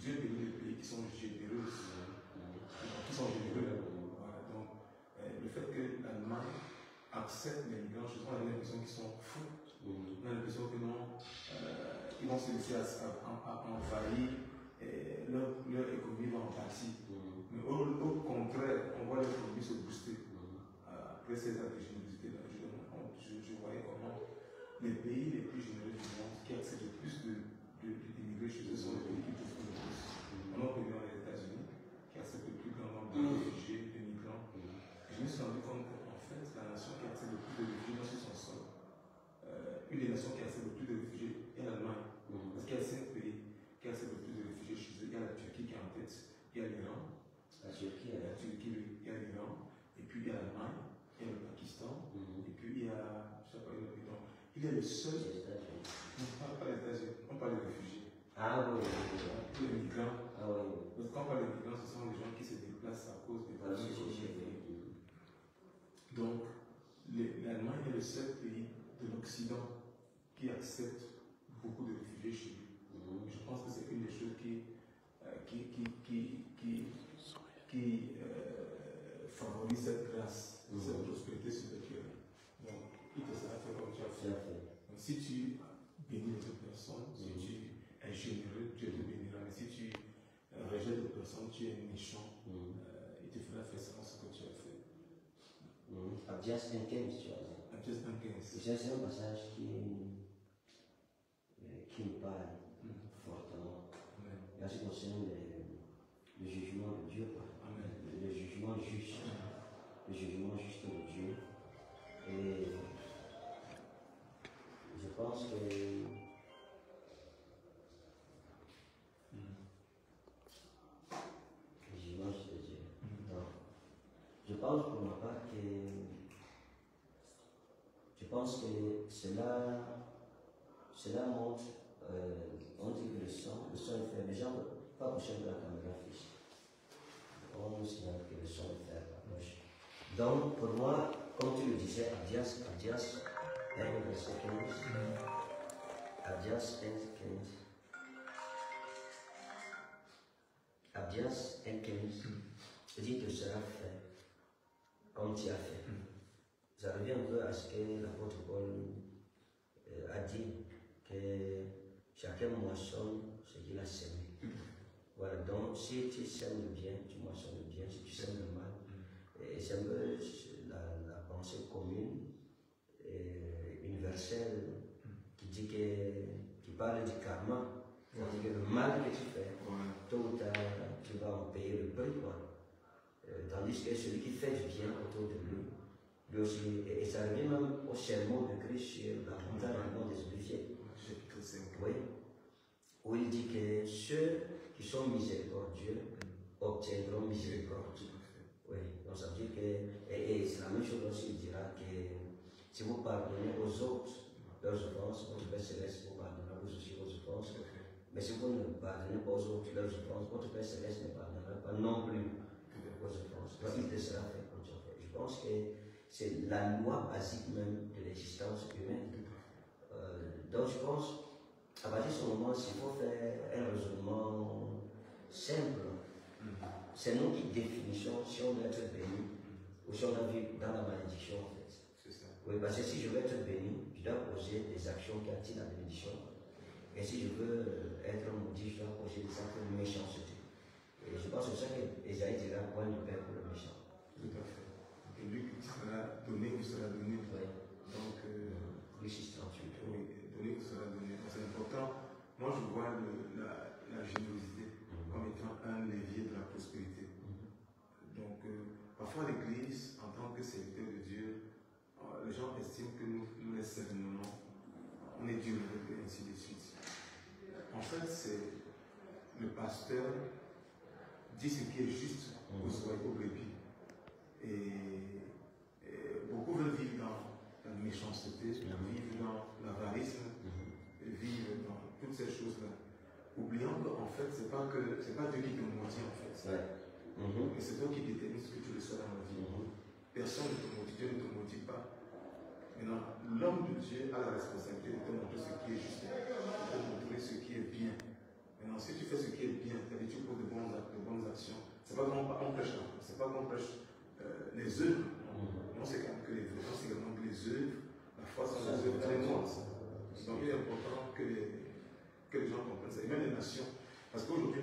Dieu bénit les pays qui sont généreux. acceptent les mélanges, on a l'impression qu'ils sont fous. On a l'impression que non, ils vont se laisser envahir et leur économie va en partie. Mais au contraire, on voit l'économie se booster. Après ces ingéniosités-là, je voyais comment les pays les plus généreux du monde qui acceptent le plus d'immigrés chez eux sont les pays qui touchent le plus. On a connu les États-Unis qui acceptent le plus grand nombre de réfugiés, de migrants. Je me suis rendu compte qu'en fait, la nation qui accepte le plus de réfugiés sur son sol, une des nations qui accepte le plus de réfugiés est l'Allemagne. Parce qu'il y a 5 pays qui acceptent le plus de réfugiés chez eux. Il y a la Turquie qui est en tête, il y a l'Iran, il y a l'Iran, et puis il y a l'Allemagne, il y a le Pakistan, et puis il y a, je ne sais pas, il est le seul. On parle des États-Unis, on parle des réfugiés. Ah oui. Tous les migrants. Ah oui. Donc quand on parle des migrants, ce sont les gens qui se déplacent à cause des problèmes sociaux. Donc, l'Allemagne est le seul pays de l'Occident qui accepte beaucoup de réfugiés chez lui. Je pense que c'est une des choses qui favorise cette grâce, cette prospérité sur le cœur. Donc, il te sera fait comme tu as fait. Donc, si tu bénis les autres personnes, si tu es généreux, Dieu te bénira. Mais si tu rejettes les personnes, tu es méchant, il te fera faire ça ce que tu as fait. Abdias 1,15, tu vois. Abdias 1,15. C'est un passage qui nous parle fortement. En ce qui concerne le jugement de Dieu, le jugement juste, de Dieu. Et je pense que cela montre, on dit que le son est faible. Les gens ne peuvent pas coucher de la caméra fixe. On nous signale que le son est faible. Donc, pour moi, comme tu le disais, Abdias 1, verset 15. Abdias 1,15. Dit que cela fait comme tu as fait. Ça revient un peu à ce que l'apôtre Paul a dit, que chacun moissonne ce qu'il a semé. Voilà, donc si tu sèmes le bien, tu moissonnes le bien, si tu sèmes le mal, c'est un peu la pensée commune, universelle, qui parle du karma. C'est-à-dire que le mal que tu fais, tôt ou tard, tu vas en payer le prix. Tandis que celui qui fait du bien autour de lui, et ça revient même au sermon de Christ sur la montagne des Oliviers. Oui. Où il dit que ceux qui sont miséricordieux obtiendront miséricorde. Oui. Donc ça veut dire que, et c'est la même chose aussi, il dira que si vous pardonnez aux autres leurs offenses, votre Père Céleste vous pardonnera vous aussi vos offenses. Mais si vous ne pardonnez pas aux autres leurs offenses, votre Père Céleste ne pardonnera pas non plus vos offenses. Donc il te sera fait comme tu as fait. Je pense que c'est la loi basique même de l'existence humaine. Donc je pense, à partir de ce moment, s'il faut faire un raisonnement simple, c'est nous qui définissons si on veut être béni ou si on a vécu dans la malédiction en fait. C'est ça. Oui, parce que si je veux être béni, je dois poser des actions qui attirent la bénédiction. Et si je veux être maudit, je dois poser des actes de méchanceté. Et je pense que c'est ça que Esaïe dira, point de paix pour le méchant. Tout à fait. Et lui qui sera donné, qui sera donné. Oui. Donc, donné, qui sera donné. C'est important. Moi, je vois la générosité comme étant un levier de la prospérité. Donc, parfois, l'Église, en tant que serviteur de Dieu, les gens estiment que nous les servons, on est Dieu, et ainsi de suite. En fait, c'est le pasteur dit ce qui est juste au brebis. Et beaucoup veulent vivre dans la méchanceté, vivre dans l'avarisme, vivre dans toutes ces choses-là. Oubliant qu'en fait, c'est pas Dieu qui te maudit en fait. Ouais. Mais c'est toi qui détermine ce que tu reçois dans la vie. Personne ne te maudit, Dieu ne te maudit pas. Maintenant, l'homme de Dieu a la responsabilité de te montrer ce qui est juste, de te montrer ce qui est bien. Maintenant, si tu fais ce qui est bien, tu poses de bonnes actions. C'est pas qu'on prêche les œuvres, Non seulement que les vœux, non seulement que les œuvres, la foi sans les œuvres témoignent. Donc il est important que les gens comprennent ça, et même les nations. Parce qu'aujourd'hui,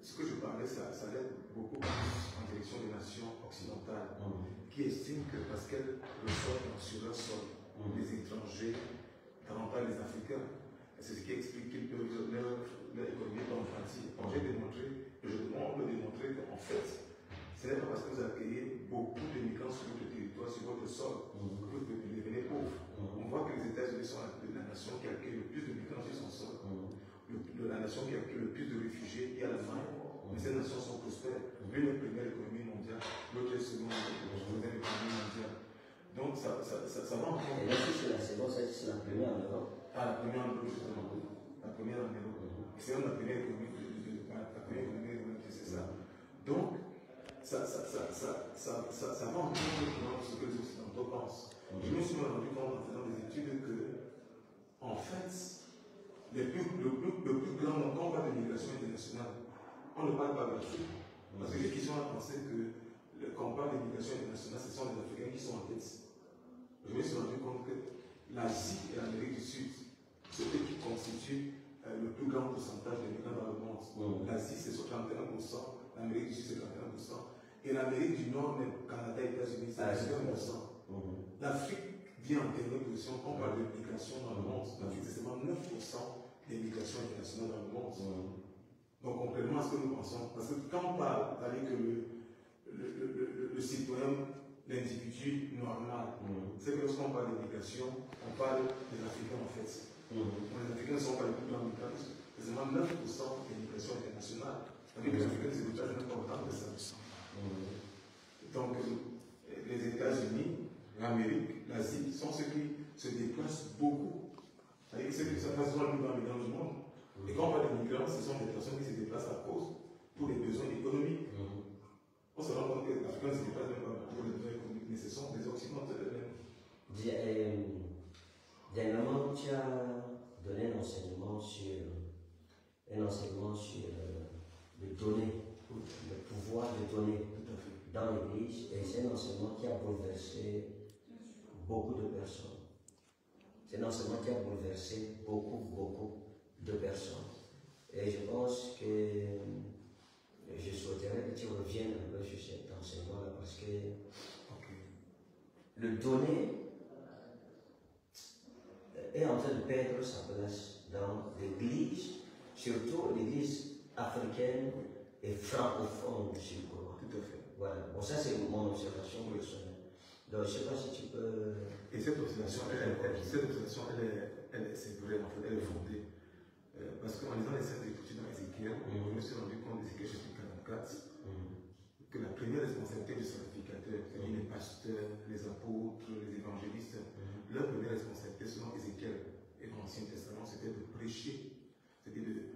ce que je parlais, ça allait beaucoup en direction des nations occidentales, qui estiment que parce qu'elles ressortent sur leur sol, les étrangers, davantage les Africains, c'est ce qui explique qu'ils peuvent leur économie dans le parti. Quand j'ai démontré, on peut démontrer qu'en fait, ce n'est pas parce que vous accueillez beaucoup de migrants sur votre territoire, sur votre sol, que vous devenez pauvre. On voit que les États-Unis sont la nation qui accueille le plus de migrants sur son sol. La nation qui accueille le plus de réfugiés est l'Allemagne, mais ces nations sont prospères. L'une est première économie mondiale, l'autre est seconde économie mondiale. Donc ça va en compte. Là, c'est la seconde, c'est la première en Europe. Ah, la première en Europe, justement. La première en Europe. C'est même la première économie mondiale, c'est ça. Donc, ça va en compte de ce que les Occidentaux pensent. Je me suis rendu compte en faisant des études que, en fait, le plus grand combat de migration internationale, on ne parle pas de l'Afrique. Parce que les questions ont pensé que le combat de migration internationale, ce sont les Africains qui sont en tête. Je me suis rendu compte que l'Asie et l'Amérique du Sud, c'est eux qui constituent le plus grand pourcentage de migrants dans le monde. L'Asie, c'est 31%, l'Amérique du Sud, c'est 31%, et l'Amérique du Nord, même Canada et États-Unis, c'est 21%. L'Afrique vient en dernière position, on parle de migration dans le monde. L'Afrique, c'est seulement 9% des migrations internationales dans le monde. Donc, contrairement à ce que nous pensons, parce que quand on parle d'aller que le citoyen, l'individu normal, c'est que lorsqu'on parle de migration, on parle des Africains en fait. Les Africains ne sont pas les plus grands migrants, c'est seulement 9% des migrations internationales. C'est-à-dire que les Africains, c'est déjà important que ça. Donc, les États-Unis, l'Amérique, l'Asie sont ceux qui se déplacent beaucoup. C'est-à-dire ceux qui se passent souvent plus dans le monde. Et quand on parle des migrants, ce sont des personnes qui se déplacent à cause pour les besoins économiques. On se rend compte que les Africains ne se déplacent même pas pour les besoins économiques, mais ce sont des Occidentaux eux-mêmes. Dernièrement, tu as donné un enseignement sur le donner, le pouvoir de donner dans l'église, et c'est un enseignement qui a bouleversé beaucoup de personnes. C'est un enseignement qui a bouleversé beaucoup de personnes. Et je pense que je souhaiterais que tu reviennes un peu sur cet enseignement-là, parce que le donner est en train de perdre sa place dans l'église, surtout l'église africaine et francophone, si vous voulez. Tout à fait. Voilà. Bon, ça c'est mon observation personnelle. Donc, je ne sais pas si tu peux... Et cette observation, c'est vrai, en fait, elle est fondée. Parce qu'en lisant les Saintes Écritures dans Ézéchiel, je me suis rendu compte d'Ézéchiel chapitre 44, que la première responsabilité du sacrificateur, c'est-à-dire les pasteurs, les apôtres, les évangélistes, leur première responsabilité, selon Ézéchiel et l'Ancien Testament, c'était de prêcher, c'était de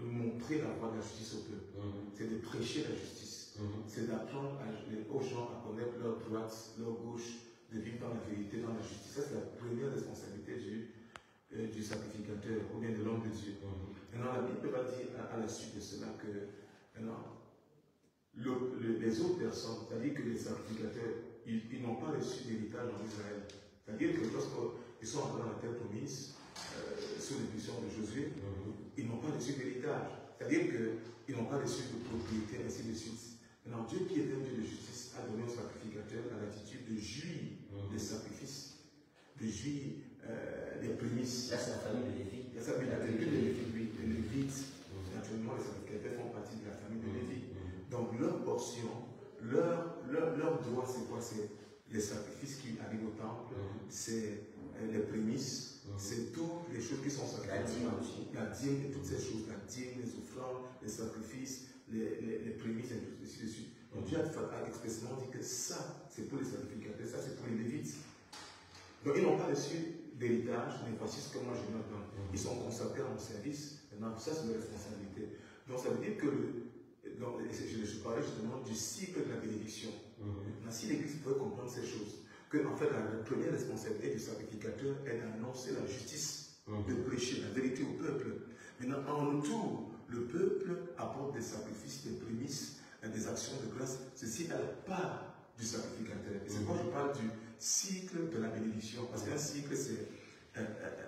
montrer la voie de la justice au peuple. C'est de prêcher la justice. C'est d'apprendre aux gens à connaître leur droite, leur gauche, de vivre dans la vérité, dans la justice. Ça, c'est la première responsabilité du sacrificateur ou bien de l'homme de Dieu. Maintenant, la Bible va dire à la suite de cela que les autres personnes, c'est-à-dire que les sacrificateurs, ils n'ont pas reçu d'héritage en Israël. C'est-à-dire que lorsqu'ils sont entrés dans la terre promise, sous l'impulsion de Josué, ils n'ont pas reçu d'héritage. C'est-à-dire qu'ils n'ont pas reçu de propriété, ainsi de suite. Maintenant, Dieu qui est un Dieu de justice a donné aux sacrificateurs à l'attitude de jouir des sacrifices, de jouir des prémices. Là, c'est la famille de Lévi. La famille de Lévi. Naturellement, les sacrificateurs font partie de la famille de Lévi. Donc, leur portion, leur droit, c'est quoi? C'est les sacrifices qui arrivent au temple, c'est les prémices. C'est toutes les choses qui sont sacrées. La dîme, toutes ces choses, la dîme, les offrandes, les sacrifices, les prémices, et tout ceci dessus. Donc Dieu a expressément dit que ça, c'est pour les sacrificateurs, ça, c'est pour les lévites. Donc ils n'ont pas reçu d'héritage, mais voici ce que moi je note. Ils sont consacrés à mon service, maintenant ça, c'est une responsabilité. Donc ça veut dire que, je parlais justement du cycle de la bénédiction. Si l'Église pouvait comprendre ces choses, que en fait la première responsabilité du sacrificateur est d'annoncer la justice, de prêcher la vérité au peuple. Maintenant, en retour, le peuple apporte des sacrifices, des prémices, et des actions de grâce, ceci est la part du sacrificateur. Et c'est pourquoi je parle du cycle de la bénédiction, parce qu'un cycle, c'est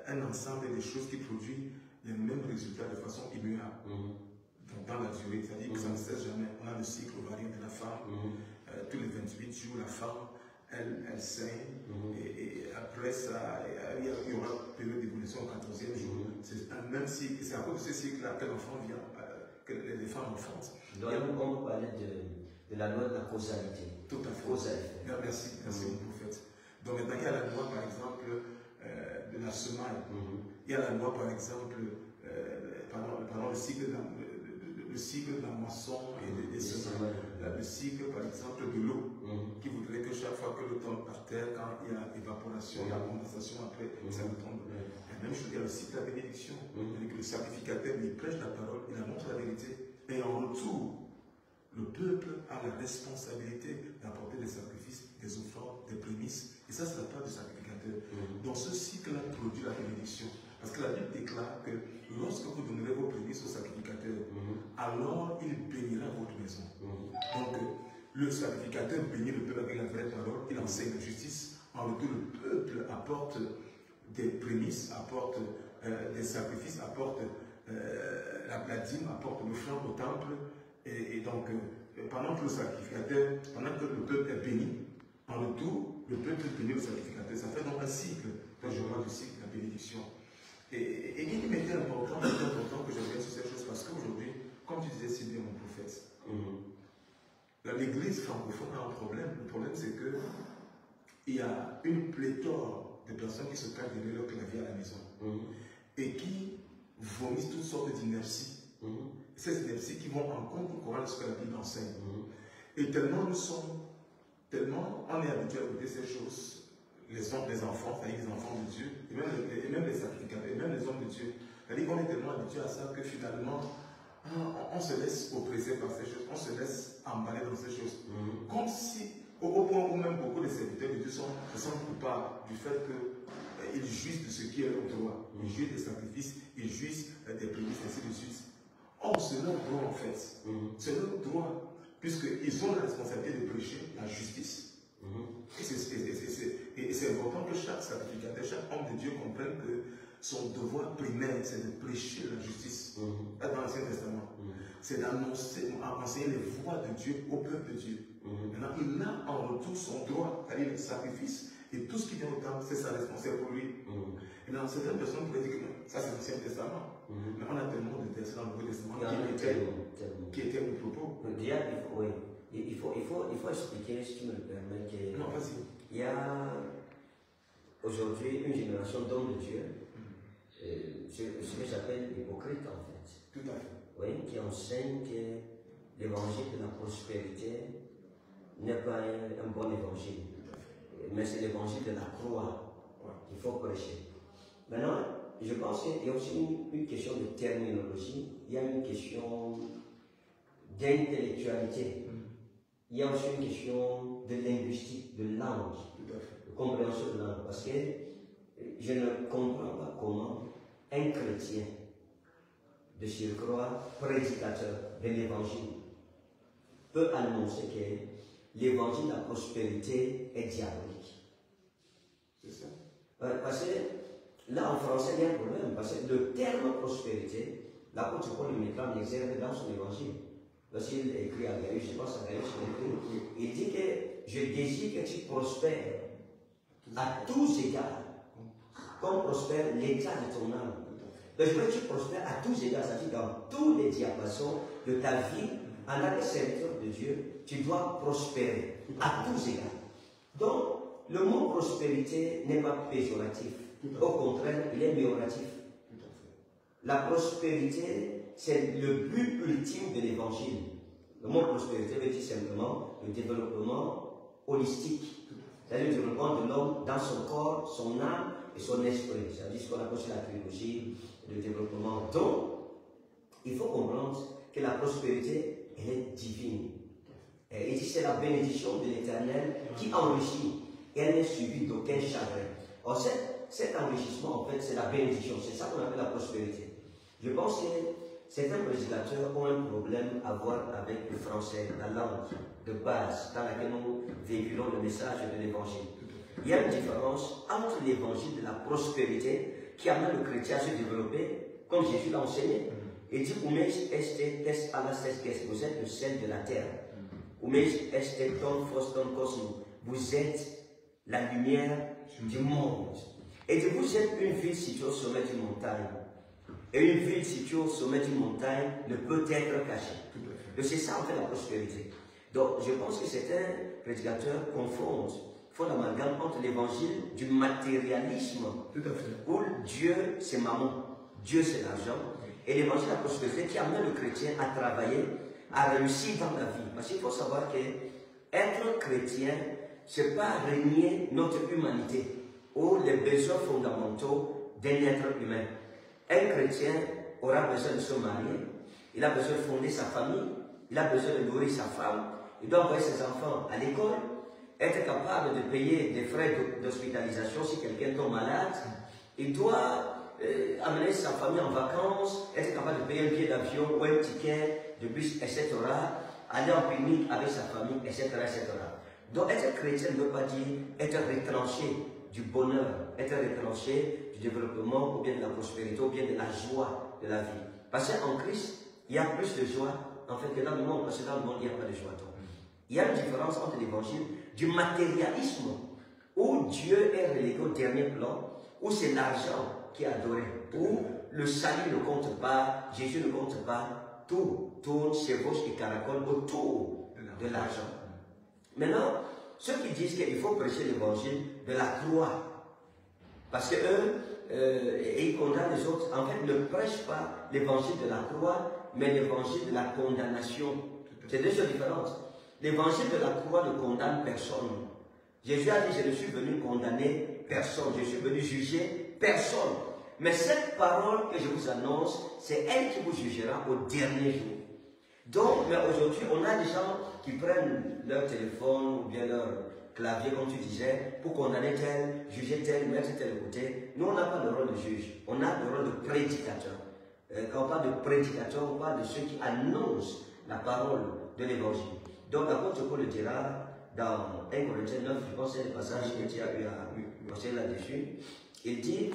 un ensemble des choses qui produisent les mêmes résultats de façon immuable. Donc, dans la durée, c'est-à-dire que ça ne cesse jamais. On a le cycle ovarien de la femme, tous les 28 jours, la femme, elle saigne, et après ça, il y aura une période d'évolution au 14e jour. C'est un même cycle, c'est à cause de ce cycle-là que l'enfant vient, que les femmes enfantent. Donc, on parlait de la loi de la causalité. Tout à fait. Causalité. Merci, merci mon prophète. Donc, maintenant, il y a la loi, par exemple, de la semaine. Il y a la loi, par exemple, le cycle de la moisson et des semaines, le cycle par exemple de l'eau, qui voudrait que chaque fois que l'eau tombe par terre, quand il y a évaporation, il y a condensation après, ça retombe. La même chose, il y a le cycle de la bénédiction, avec le sacrificateur, il prêche la parole, il montre la vérité, et en retour, le peuple a la responsabilité d'apporter des sacrifices, des offrandes, des prémices, et ça c'est la part du sacrificateur. Donc ce cycle-là produit la bénédiction. Parce que la Bible déclare que lorsque vous donnerez vos prémices au sacrificateur, alors il bénira votre maison. Donc, le sacrificateur bénit le peuple avec la vraie parole, il enseigne la justice. En retour, le peuple apporte des prémices, apporte des sacrifices, apporte la dîme, apporte l'offrande au temple. Et donc, pendant que le sacrificateur, pendant que le peuple est béni, en retour, le peuple bénit le sacrificateur. Ça fait donc un cycle, quand je parle du cycle de la bénédiction. Et il m'était important, que je revienne sur cette chose, parce qu'aujourd'hui, comme tu disais si bien mon prophète, l'église francophone a un problème. Le problème c'est qu'il y a une pléthore de personnes qui se cachent derrière leur clavier à la maison et qui vomissent toutes sortes d'inerties. Ces inerties qui vont en contre-courant de ce que la Bible enseigne. Et tellement nous sommes, tellement on est habitué à écouter ces choses, les enfants, c'est-à-dire les enfants de Dieu, et même les sacrificateurs, et même les hommes de Dieu. C'est-à-dire qu'on est tellement habitué à ça que finalement, on se laisse oppresser par ces choses, on se laisse emballer dans ces choses. Comme si, au point où même beaucoup de serviteurs de Dieu se sentent coupables du fait qu'ils jouissent de ce qui est leur droit. Ils jouissent des sacrifices, ils jouissent des prémices, ainsi de suite. Or, c'est leur droit en fait. C'est leur droit, puisqu'ils ont la responsabilité de prêcher la justice. Et c'est important que chaque sacrificateur, chaque homme de Dieu comprenne que son devoir primaire, c'est de prêcher la justice. Dans l'Ancien Testament, c'est d'annoncer, d'enseigner les voies de Dieu au peuple de Dieu. Maintenant, il a en retour son droit, c'est-à-dire le sacrifice, et tout ce qui vient au temple, c'est sa responsabilité pour lui. Et dans certaines personnes pourraient dire que ça c'est l'Ancien Testament. Mais on a tellement de textes dans le Nouveau Testament qui étaient le propos. Le diable, oui. Il faut expliquer, si tu me le permets, qu'il y a aujourd'hui une génération d'hommes de Dieu, ce que j'appelle hypocrite en fait. Tout à fait. Oui, qui enseigne que l'évangile de la prospérité n'est pas un bon évangile, mais c'est l'évangile de la croix qu'il faut prêcher. Maintenant, je pense qu'il y a aussi une question de terminologie, il y a une question d'intellectualité. Il y a aussi une question de linguistique, de langue, de compréhension de langue, parce que je ne comprends pas comment un chrétien de surcroît, prédicateur de l'évangile, peut annoncer que l'évangile de la prospérité est diabolique. C'est ça. Parce que là en français il y a un problème, parce que le terme prospérité, l'apôtre Paul le met en exergue dans son évangile. Lorsqu'il écrit à Gaïus, je pense à Gaïus, il dit que je désire que tu prospères à tous égards, comme prospère l'état de ton âme. Donc je veux que tu prospères à tous égards, c'est-à-dire dans tous les diapasons de ta vie, en tant que serviteur de Dieu, tu dois prospérer à tous égards. Donc le mot prospérité n'est pas péjoratif, au contraire, il est amélioratif. La prospérité, c'est le but ultime de l'évangile. Le mot prospérité veut dire simplement le développement holistique, c'est-à-dire le développement de l'homme dans son corps, son âme et son esprit. C'est-à-dire ce qu'on appelle la trilogie de développement. Donc, il faut comprendre que la prospérité, elle est divine. Et il dit c'est la bénédiction de l'Éternel qui enrichit. Et elle n'est suivie d'aucun chagrin. Or, cet enrichissement, en fait, c'est la bénédiction. C'est ça qu'on appelle la prospérité. Je pense que Certains législateurs ont un problème à voir avec le français, la langue de base dans laquelle nous véhiculons le message de l'évangile. Il y a une différence entre l'évangile de la prospérité qui amène le chrétien à se développer, comme Jésus l'a enseigné, et dit Umeis est tes alastes, vous êtes le sel de la terre. Umeis est ton foston cosmo, vous êtes la lumière du monde. Et dit vous êtes une ville située au sommet d'une montagne. Et une ville située au sommet d'une montagne ne peut être cachée. Donc c'est ça en fait la prospérité. Donc je pense que certains prédicateurs confondent, font l'amalgame entre l'évangile du matérialisme, où Dieu c'est maman, Dieu c'est l'argent, et l'évangile de la prospérité qui amène le chrétien à travailler, à réussir dans la vie. Parce qu'il faut savoir que être chrétien, ce n'est pas régner notre humanité ou les besoins fondamentaux d'un être humain. Un chrétien aura besoin de se marier, il a besoin de fonder sa famille, il a besoin de nourrir sa femme, il doit envoyer ses enfants à l'école, être capable de payer des frais d'hospitalisation si quelqu'un tombe malade, il doit amener sa famille en vacances, être capable de payer un billet d'avion ou un ticket de bus, etc., aller en clinique avec sa famille, etc., etc. Donc être chrétien ne veut pas dire être retranché du bonheur, être retranché du développement ou bien de la prospérité ou bien de la joie de la vie. Parce qu'en Christ, il y a plus de joie en fait que dans le monde, parce que dans le monde, il n'y a pas de joie. Donc, il y a une différence entre l'évangile du matérialisme où Dieu est relégué au dernier plan, où c'est l'argent qui est adoré, où le salut ne compte pas, Jésus ne compte pas, tout tourne, chevauche et caracole autour de l'argent. Maintenant, ceux qui disent qu'il faut prêcher l'évangile de la croix, parce qu'eux, ils condamnent les autres, en fait, ne prêchent pas l'évangile de la croix, mais l'évangile de la condamnation. C'est deux choses différentes. L'évangile de la croix ne condamne personne. Jésus a dit, je ne suis venu condamner personne, je suis venu juger personne. Mais cette parole que je vous annonce, c'est elle qui vous jugera au dernier jour. Donc, mais aujourd'hui, on a des gens qui prennent leur téléphone ou bien leur clavier, comme tu disais, pour condamner tel, juger tel, mettre tel côté. Nous, on n'a pas le rôle de juge, on a le rôle de prédicateur. Quand on parle de prédicateur, on parle de ceux qui annoncent la parole de l'évangile. Donc, l'apôtre Paul le dira dans 1 Corinthiens 9, je pense que c'est le passage que tu as eu à penser là-dessus. Il dit,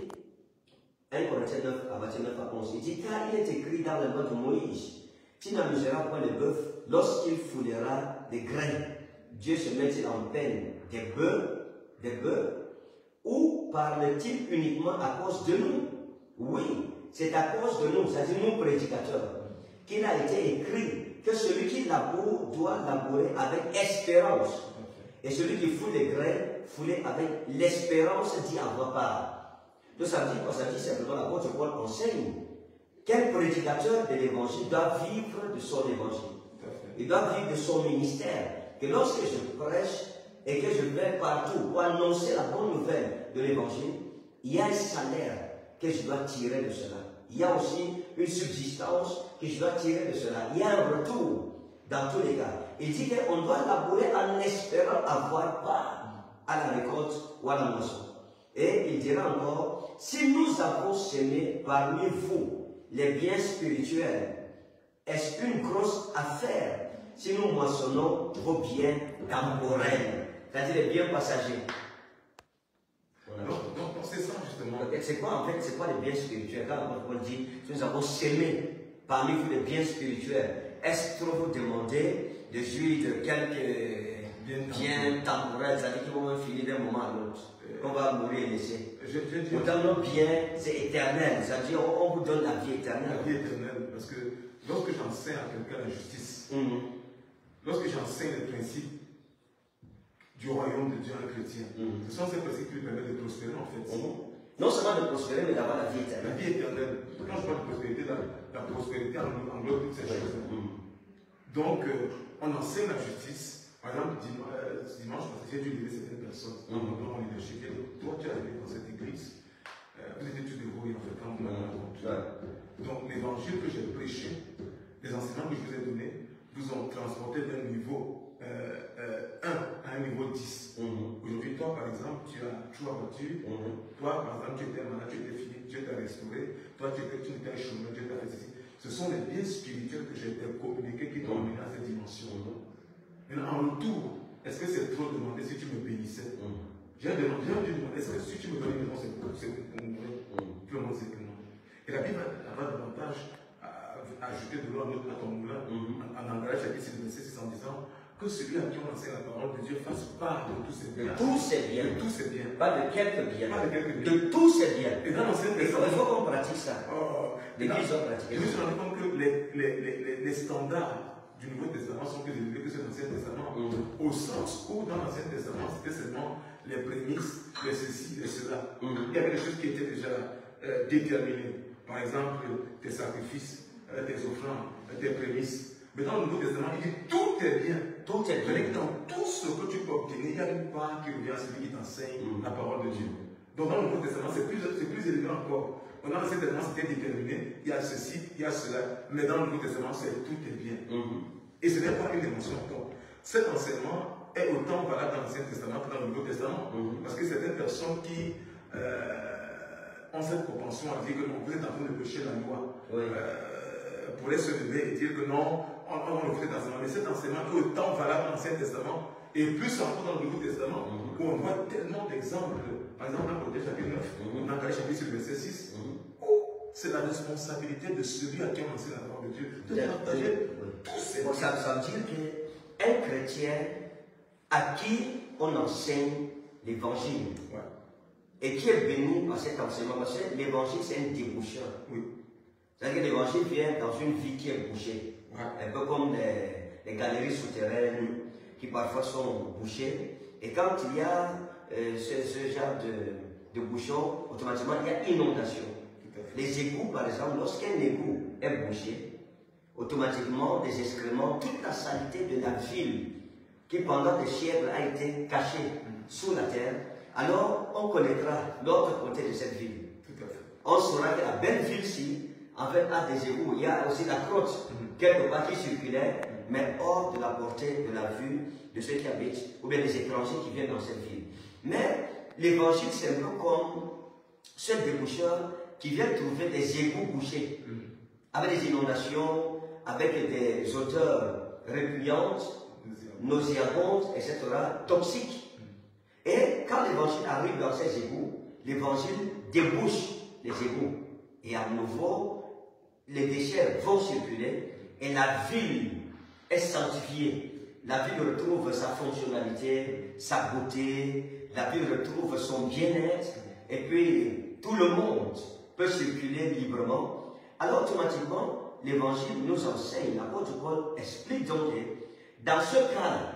1 Corinthiens 9, à 29 à 11, il dit, car il est écrit dans la loi de Moïse, tu n'amuseras point le bœuf lorsqu'il foulera des grains. Dieu se met-il en peine des bœufs, ou parle-t-il uniquement à cause de nous? Oui, c'est à cause de nous, c'est-à-dire nous prédicateurs, qu'il a été écrit que celui qui laboure doit labourer avec espérance. Et celui qui foule des grains, fouler avec l'espérance d'y avoir part. Donc ça veut dire quoi? Ça veut dire simplement l'apôtre Paul enseigne. Quel prédicateur de l'évangile doit vivre de son évangile? Il doit vivre de son ministère. Que lorsque je prêche et que je vais partout pour annoncer la bonne nouvelle de l'évangile, il y a un salaire que je dois tirer de cela. Il y a aussi une subsistance que je dois tirer de cela. Il y a un retour dans tous les cas. Il dit qu'on doit labourer en espérant avoir part à la récolte ou à la moisson. Et il dira encore, si nous avons semé parmi vous les biens spirituels, est-ce une grosse affaire si nous moissonnons vos biens temporels, c'est-à-dire les biens passagers? Donc c'est ça justement. C'est quoi en fait, c'est quoi les biens spirituels? Quand on dit, nous avons semé parmi vous les biens spirituels, est-ce que vous demandez de jouir de quelques biens temporels, c'est-à-dire qu'ils vont finir d'un moment à l'autre? On va mourir et laisser. Pourtant, nos biens, c'est éternel. C'est-à-dire, on vous donne la vie éternelle. La vie éternelle, parce que lorsque j'enseigne à quelqu'un la justice, lorsque j'enseigne les principes du royaume de Dieu à un chrétien, ce sont ces principes qui lui permettent de prospérer en fait. Non seulement de prospérer, mais d'avoir la vie éternelle. La vie éternelle. Quand je parle de prospérité, la prospérité englobe toutes ces choses. Donc, on enseigne la justice. Par exemple, dimanche, parce que j'ai dû aider certaines personnes dans mon leadership. Toi, tu es arrivé dans cette église, vous étiez tous débrouillés en fait quand vous m'avez rencontré. Donc, l'évangile que j'ai prêché, les enseignements que je vous ai donnés, vous ont transporté d'un niveau 1 à un niveau 10. Aujourd'hui, toi, par exemple, tu as battu. Toi, par exemple, tu étais malade, tu étais fini, Dieu t'a restauré. Toi, tu étais chômeur, Dieu t'a restauré. Ce sont les biens spirituels que j'ai communiqués qui t'ont amené à cette dimension. Mais en retour, est-ce que c'est trop demander si tu me bénissais? J'ai demandé, est-ce que si tu me donnes une réponse, c'est pour moi? Tout le monde sait que non. Et la Bible va davantage ajouter de l'eau à ton moulin, en Abraham chapitre 6 en disant que celui à qui on enseigne la parole de Dieu fasse part de tous ses biens. De tous ses biens. Pas de quelques biens. De tous ses biens. Et dans l'Ancien Testament, il faut qu'on pratique ça. L'Église doit pratiquer. Je me suis rendu compte que les standards du Nouveau Testament sont plus élevés que ceux de l'Ancien Testament, au sens où dans l'Ancien Testament, c'était seulement les prémices, les ceci, les cela. Il y avait des choses qui étaient déjà déterminées. Par exemple, tes sacrifices, tes offrandes, tes prémices. Mais dans le Nouveau Testament, il dit tout est bien. Tout est bien. Dans tout ce que tu peux obtenir, il y a une part qui revient à celui qui t'enseigne la parole de Dieu. Donc dans le Nouveau Testament, c'est plus élevé encore. Dans l'Ancien Testament, c'était déterminé, il y a ceci, il y a cela, mais dans le Nouveau Testament, c'est tout est bien. Et ce n'est pas une dimension encore. Cet enseignement est autant valable dans l'Ancien Testament que dans le Nouveau Testament, parce que certaines personnes qui ont cette propension à dire que non, vous êtes en train de prêcher la loi, pourraient se lever et dire que non, on le fait dans l'enseignement. Mais cet enseignement est autant valable dans l'Ancien Testament et plus encore dans le Nouveau Testament, où on voit tellement d'exemples. Par exemple, dans le chapitre 9, dans le chapitre verset 6, où c'est la responsabilité de celui à qui on enseigne la parole de Dieu de partager tous ces biens. Ça veut dire qu'un chrétien à qui on enseigne l'évangile et qui est béni par cet enseignement, parce que l'évangile c'est un débouché. C'est-à-dire que l'évangile vient dans une vie qui est bouchée, un peu comme les galeries souterraines qui parfois sont bouchées, et quand il y a ce genre de bouchon, automatiquement il y a inondation. Les égouts, par exemple, lorsqu'un égout est bouché, automatiquement les excréments, toute la saleté de la ville qui pendant des siècles a été cachée sous la terre, alors on connaîtra l'autre côté de cette ville. On saura que la belle ville-ci, en fait, a des égouts. Il y a aussi la crotte, quelque part qui circulait, mais hors de la portée de la vue de ceux qui habitent, ou bien des étrangers qui viennent dans cette ville. Mais l'évangile, c'est un peu comme ce déboucheur qui vient trouver des égouts bouchés, avec des inondations, avec des odeurs répugnantes, nauséabondes, etc., toxiques. Et quand l'évangile arrive dans ces égouts, l'évangile débouche les égouts. Et à nouveau, les déchets vont circuler et la ville est sanctifiée. La ville retrouve sa fonctionnalité, sa beauté, la ville retrouve son bien-être, et puis tout le monde peut circuler librement. Alors automatiquement, l'évangile nous enseigne, l'apôtre Paul explique donc dans ce cadre,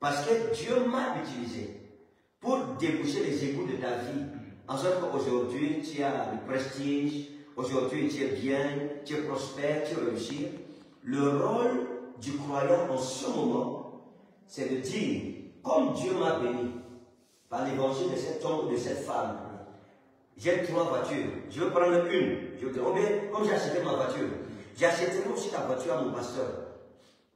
parce que Dieu m'a utilisé pour déboucher les égouts de ta vie, en sorte qu'aujourd'hui tu as le prestige, aujourd'hui tu es bien, tu es prospère, tu réussis. Le rôle du croyant en ce moment, c'est de dire, comme Dieu m'a béni par l'évangile de cet homme ou de cette femme, j'ai 3 voitures, je veux prendre une, je veux dire, comme j'ai acheté ma voiture, j'achèterai aussi la voiture à mon pasteur.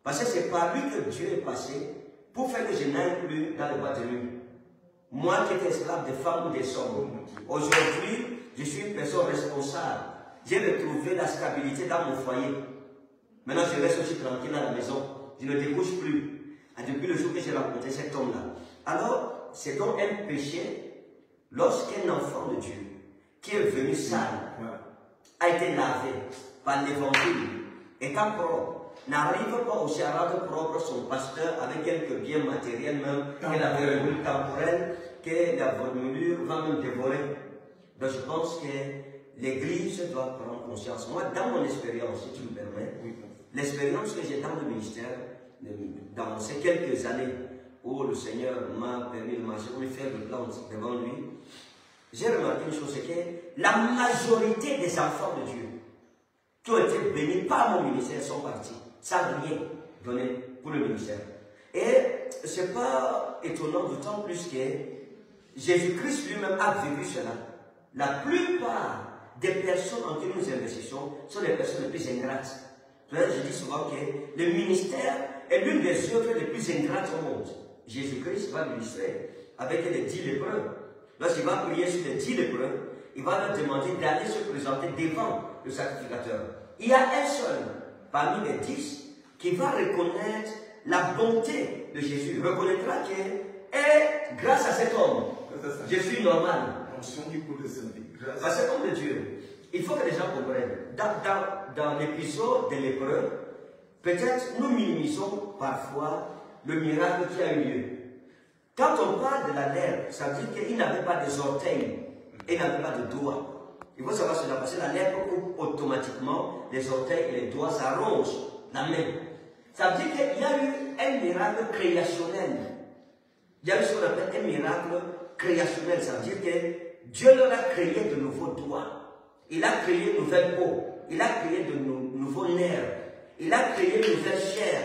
Parce que c'est par lui que Dieu est passé pour faire que je n'aille plus dans les boîtes de nuit. Moi qui étais esclave des femmes ou des hommes, aujourd'hui, je suis une personne responsable. J'ai retrouvé la stabilité dans mon foyer. Maintenant, je reste aussi tranquille à la maison. Je ne débouche plus. Depuis le jour que j'ai rencontré cet homme-là. Alors, c'est donc un péché lorsqu'un enfant de Dieu qui est venu sale a été lavé par l'évangile, étant propre, n'arrive pas aussi à rendre propre son pasteur avec quelques biens matériels même, que la vermouille temporelle, que la vermouillure va même dévorer. Donc, je pense que l'Église doit prendre conscience. Moi, dans mon expérience, si tu me permets, l'expérience que j'ai dans le ministère, dans ces quelques années où le Seigneur m'a permis de marcher, de faire des plantes devant lui, j'ai remarqué une chose, c'est que la majorité des enfants de Dieu qui ont été bénis par mon ministère sont partis, sans rien donner pour le ministère. Et ce n'est pas étonnant, d'autant plus que Jésus-Christ lui-même a vécu cela. La plupart des personnes en qui nous investissons sont les personnes les plus ingrates. Je dis souvent que le ministère est l'une des œuvres les plus ingrates au monde. Jésus-Christ va ministrer avec les 10 lépreux. Lorsqu'il va prier sur les 10 lépreux, il va leur demander d'aller se présenter devant le sacrificateur. il y a un seul parmi les 10 qui va reconnaître la bonté de Jésus, reconnaîtra que, et grâce à cet homme, je suis normal. Parce que comme de Dieu, il faut que les gens comprennent. Dans l'épisode de l'épreuve, peut-être nous minimisons parfois le miracle qui a eu lieu. Quand on parle de la lèpre, ça veut dire qu'il n'avait pas des orteils, il n'avait pas de doigts. Il faut savoir cela parce que la lèpre coupe automatiquement les orteils et les doigts, ça ronge la main. Ça veut dire qu'il y a eu un miracle créationnel. Il y a eu ce qu'on appelle un miracle créationnel. Ça veut dire que Dieu leur a créé de nouveaux doigts. Il a créé une nouvelle peau. Il a créé de nouveaux nerfs. Il a créé une nouvelle chair.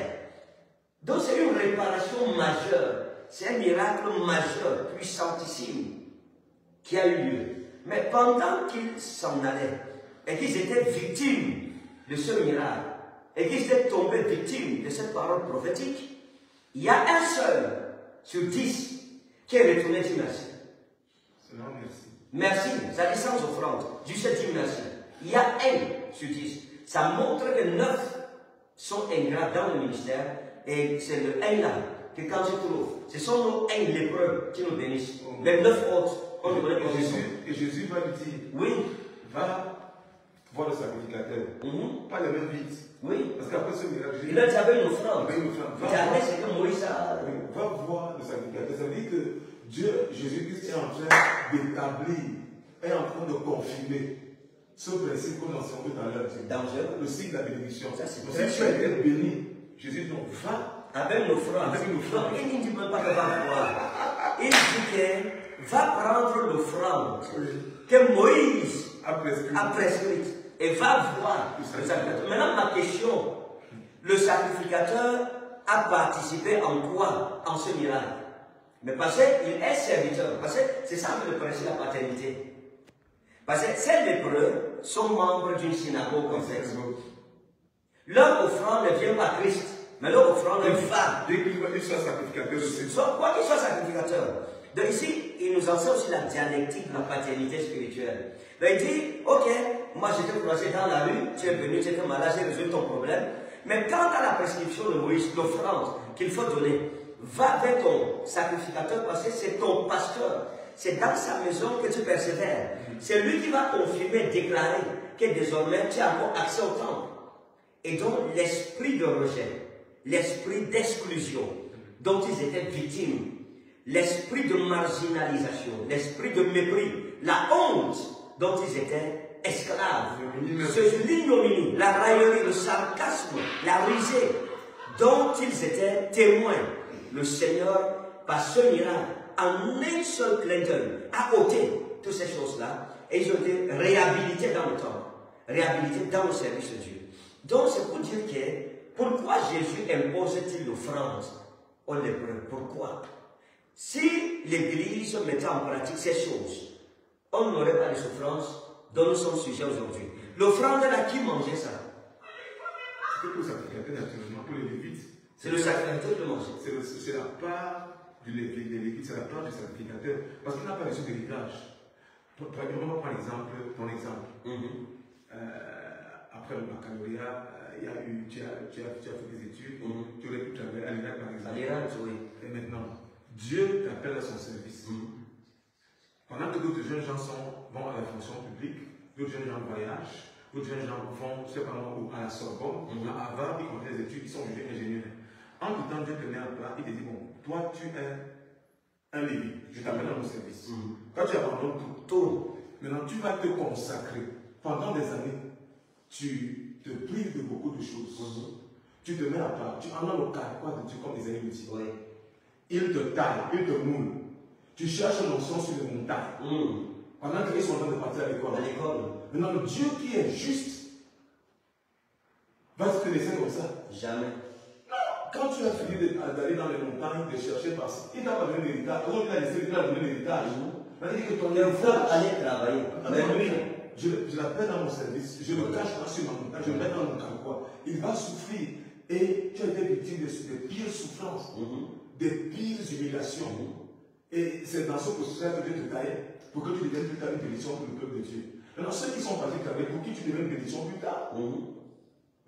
Donc c'est une réparation majeure. C'est un miracle majeur, puissantissime, qui a eu lieu. Mais pendant qu'ils s'en allaient, et qu'ils étaient victimes de ce miracle, et qu'ils étaient tombés victimes de cette parole prophétique, il y a un seul sur 10 qui est retourné dire merci. Merci, ça dit sans offrande, juste dire merci. Il y a un sur 10. Ça montre que 9 sont ingrats dans le ministère, et c'est le 1 là. Que quand tu trouves, ce sont nos haines, les preuves qui nous bénissent. Oh, les 9 autres, on ne connaît pas. Et Jésus va lui dire, oui, va voir le sacrificateur, pas le même vite. Oui. Parce qu'après ce miracle, il a dit, j'avais une offrande. Il a dit, c'est que Moïse a... Oui. Va voir le sacrificateur. Ça veut dire que Dieu, Jésus-Christ est en train d'établir, est en train de confirmer ce principe qu'on enseigne dans l'heure. Dangereux. Le signe de la bénédiction. Ça, c'est vrai. Si tu as été béni, Jésus dit, donc, va. Avec nos frères, il ne dit même pas que va voir. Il dit que va prendre l'offrande que Moïse a prescrite et va voir le sacrificateur. Maintenant, ma question, le sacrificateur a participé en quoi? En ce miracle. Mais parce qu'il est serviteur, parce que c'est ça que le principe de la paternité. Parce que ces lépreux sont membres d'une synagogue en fait. Leur offrande ne vient pas Christ. Mais leur offrande est femme. Dès qu'il soit sacrificateur, c'est ça. Quoi qu'il soit sacrificateur. Donc ici, il nous enseigne aussi la dialectique de la paternité spirituelle. Donc il dit, ok, moi j'étais croisé dans la rue, tu es venu, tu étais malade, j'ai résolu ton problème. Mais quant à la prescription de Moïse, l'offrande qu'il faut donner, va vers ton sacrificateur parce que c'est ton pasteur. C'est dans sa maison que tu persévères. C'est lui qui va confirmer, déclarer que désormais tu as encore accès au temple. Et donc l'esprit de rejet, l'esprit d'exclusion dont ils étaient victimes, l'esprit de marginalisation, l'esprit de mépris, la honte dont ils étaient esclaves, l'ignominie, la raillerie, le sarcasme, la risée dont ils étaient témoins. Le Seigneur, par ce miracle, en un seul clin d'œil, a ôté toutes ces choses-là et ils ont été réhabilités dans le temps, réhabilités dans le service de Dieu. Donc c'est pour dire que pourquoi Jésus impose-t-il l'offrande aux lépreux? Pourquoi? Si l'Église mettait en pratique ces choses, on n'aurait pas les souffrances dont nous sommes sujets aujourd'hui. L'offrande, là, qui mangeait ça? C'est le sacrificateur naturellement, pour les Lévites. C'est le sacrificateur de manger. C'est la part de l'Église, c'est la part du sacrificateur. Parce qu'il n'a pas reçu d'héritage. Premièrement, par exemple, ton exemple. Après le baccalauréat, tu as fait des études, tu aurais pu travailler à l'Irak par exemple. À l'Irak, oui. Et maintenant, Dieu t'appelle à son service. Pendant que d'autres jeunes gens vont à la fonction publique, d'autres jeunes gens voyagent, d'autres jeunes gens vont, je sais pas où, à la Sorbonne, à Harvard, ils font des études, ils sont jeunes ingénieurs. En tout temps, Dieu te met à plat, il te dit, bon, toi tu es un lévite, je t'appelle à mon service. Quand tu abandonnes tout, maintenant tu vas te consacrer pendant des années. Tu te prives de beaucoup de choses. Tu te mets à part. Tu en as le carquois de Dieu comme des amis. Il te taille, il te moule. Tu cherches l'onction sur les montagnes. Pendant qu'ils sont en train de partir à l'école. Maintenant, Dieu qui est juste va se laisser comme ça. Jamais. Quand tu as fini d'aller dans les montagnes, de chercher parce qu'il n'a pas donné l'héritage. Il a donné l'héritage. C'est-à-dire que ton héritage allait travailler. Je l'appelle dans mon service, je le cache pas sur ma montagne, je le mets dans mon carquois. Il va souffrir et tu as été victime des pires souffrances, des pires humiliations. Et c'est dans ce processus que Dieu te taille pour que tu deviennes plus tard une bénédiction pour le peuple de Dieu. Maintenant, ceux qui sont partis travailler, pour qui tu deviennes une bénédiction plus tard,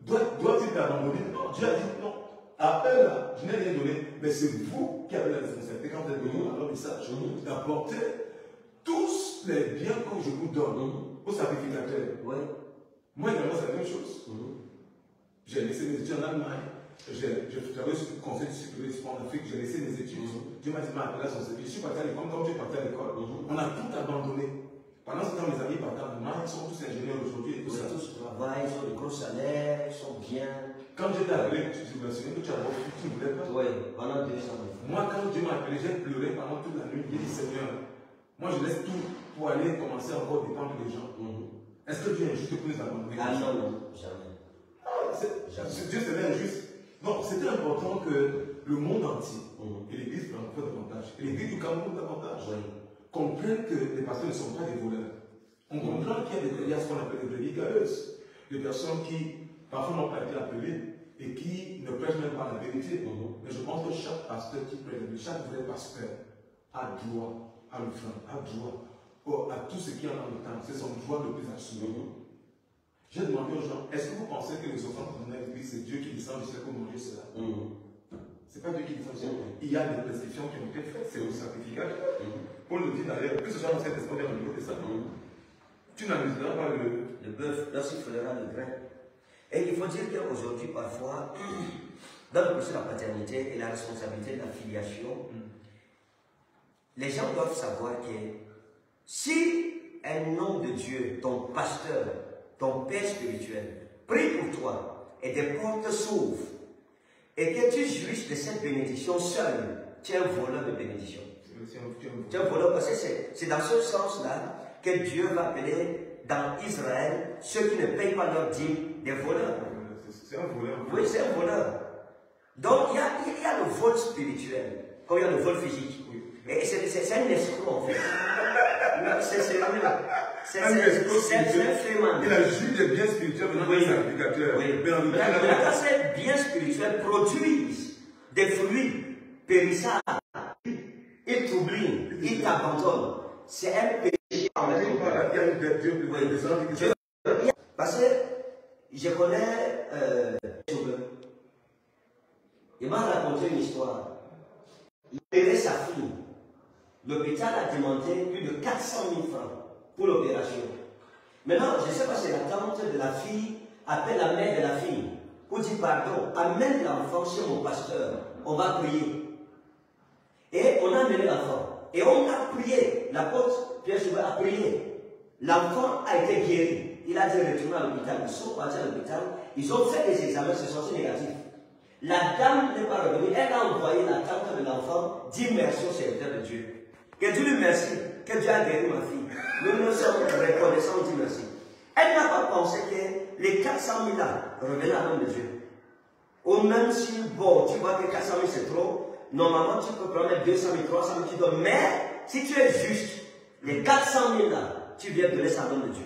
Dois-tu t'abandonner? Non, Dieu a dit non. Appelle, je n'ai rien donné, mais c'est vous qui avez la responsabilité. Quand vous êtes venu, alors message, d'apporter tous les biens que je vous donne au sacrificateur. Oui. Moi, également, c'est la même chose. J'ai laissé mes études en Allemagne, je travaille sur le conseil de sécurité en Afrique, j'ai laissé mes études. Dieu m'a dit, appelé à son service. Je suis parti à l'école, quand tu es parti à l'école, on a tout abandonné. Pendant ce temps, mes amis partent en Allemagne, ils sont tous ingénieurs aujourd'hui. Ils ont tous travail, ils ont de gros salaires, ils sont bien. Quand j'étais appelé, tu me souviens que tu as reçu, tu ne voulais pas. Oui, pendant 2 ans. Moi, quand Dieu m'a appelé, j'ai pleuré pendant toute la nuit. J'ai dit, Seigneur, moi je laisse tout pour aller commencer à encore dépendre des gens. Est-ce que Dieu est injuste pour nous abandonner? Ah non, jamais. Dieu serait injuste. Donc, c'était important que le monde entier et l'église prennent davantage. Et l'église du Cameroun davantage. Comprennent que les pasteurs ne sont pas des voleurs. On comprend qu'il y a des délires, ce qu'on appelle des délires Gaïus. Des personnes qui, parfois, n'ont pas été appelées et qui ne prêchent même pas la vérité. Mais je pense que chaque pasteur qui prêche, chaque vrai pasteur a droit à l'offrande, a droit à tout ce qui en a le temps. C'est son droit le plus absolu. J'ai demandé aux gens, est-ce que vous pensez que les offrandes qu'on a à l'église, c'est Dieu qui descend du ciel pour manger cela? C'est pas Dieu qui descend du ciel. Il y a des prescriptions qui ont été faites, c'est au sacrificateur. Paul nous dit d'ailleurs, que ce soit dans cet esprit dans le Nouveau Testament, tu n'amuseras pas le bœuf lorsqu'il faudra le grain. Et il faut dire qu'aujourd'hui, parfois, dans le processus de la paternité et la responsabilité de la filiation, les gens doivent savoir que si un homme de Dieu, ton pasteur, ton père spirituel, prie pour toi et des portes s'ouvrent et que tu jouisses de cette bénédiction seule, tu es un voleur de bénédiction. Tu es un voleur parce que c'est dans ce sens-là que Dieu va appeler dans Israël ceux qui ne payent pas leur dîme des voleurs. C'est un voleur. Oui, c'est un voleur. Donc il y a le vol spirituel, comme il y a le vol physique. Et c'est un escroc en fait. C'est un flément. Il a juste des biens spirituels dans les sacrificateurs. Mais quand ces biens spirituels produisent des fruits périssables, ils t'oublient, ils t'abandonnent. C'est un péché en même temps. Parce que je connais Josué. Il m'a raconté une histoire. Il a opéré sa fille. L'hôpital a demandé plus de 400 000 francs pour l'opération. Maintenant, je ne sais pas si la tante de la fille appelle la mère de la fille pour dire pardon, amène l'enfant chez mon pasteur, on va prier. Et on a amené l'enfant. Et on a prié. L'apôtre Pierre-Joubert a prié. L'enfant a été guéri. Il a dû retourner à l'hôpital. Ils sont partis à l'hôpital. Ils ont fait des examens, se sont négatifs. La dame n'est pas revenue. Elle a envoyé la tante de l'enfant dire merci au serviteur de Dieu. Que Dieu lui merci, que Dieu a guéri ma fille. Nous nous sommes reconnaissants, dit merci. Elle n'a pas pensé que les 400 000 là revenaient à l'homme de Dieu. Ou même si, bon, tu vois que 400 000 c'est trop, normalement tu peux prendre 200 000, 300 000, tu donnes. Mais si tu es juste, les 400 000 là, tu viens donner ça à l'homme de Dieu.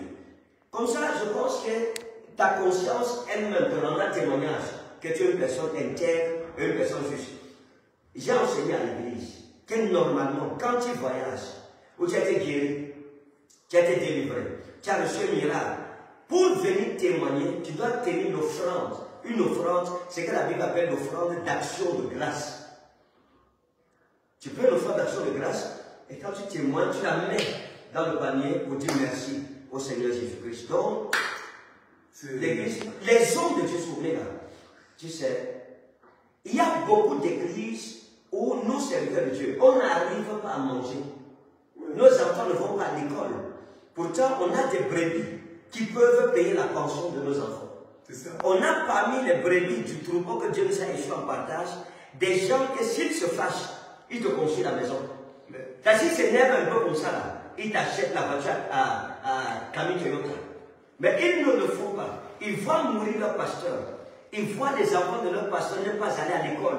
Comme ça, je pense que ta conscience elle maintenant un témoignage que tu es une personne intègre, une personne juste. J'ai enseigné à l'église que normalement, quand tu voyages, où tu as été guéri, tu as été délivré, tu as reçu un miracle, pour venir témoigner, tu dois tenir une offrande. Une offrande, c'est que la Bible appelle l'offrande d'action de grâce. Tu prends l'offrande d'action de grâce, et quand tu témoignes, tu la mets dans le panier pour dire merci au Seigneur Jésus-Christ. Donc, les hommes de Dieu sont là. Tu sais, il y a beaucoup d'églises où nous, serviteurs de Dieu, on n'arrive pas à manger. Nos enfants ne vont pas à l'école. Pourtant, on a des brebis qui peuvent payer la pension de nos enfants. Ça. On a parmi les brebis du troupeau que Dieu nous a échoué en partage, des gens que s'ils se fâchent, ils te construisent la maison. T'as si s'énerve un peu comme ça, là, ils t'achètent la voiture à Camille Toyota. Mais ils ne le font pas. Ils voient mourir leur pasteur. Ils voient les enfants de leur pasteur ne pas aller à l'école.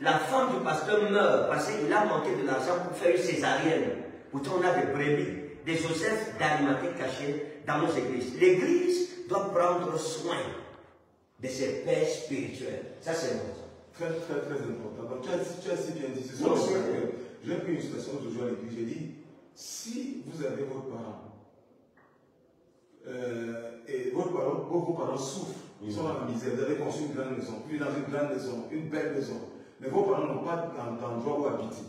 La femme du pasteur meurt parce qu'il a manqué de l'argent pour faire une césarienne. Pourtant, on a des brebis, des Joseph d'Arimathée cachés dans nos églises. L'église doit prendre soin de ses pères spirituels. Ça, c'est important. Très, très, très important. Donc, tu as si bien dit ce soir. J'ai pris une situation toujours à l'église. J'ai dit, si vous avez vos parents, et vos parents souffrent, Ils sont dans la misère. Vous avez construit une grande maison, puis dans une grande maison, une belle maison. Mais vos parents n'ont pas d'endroit où habiter.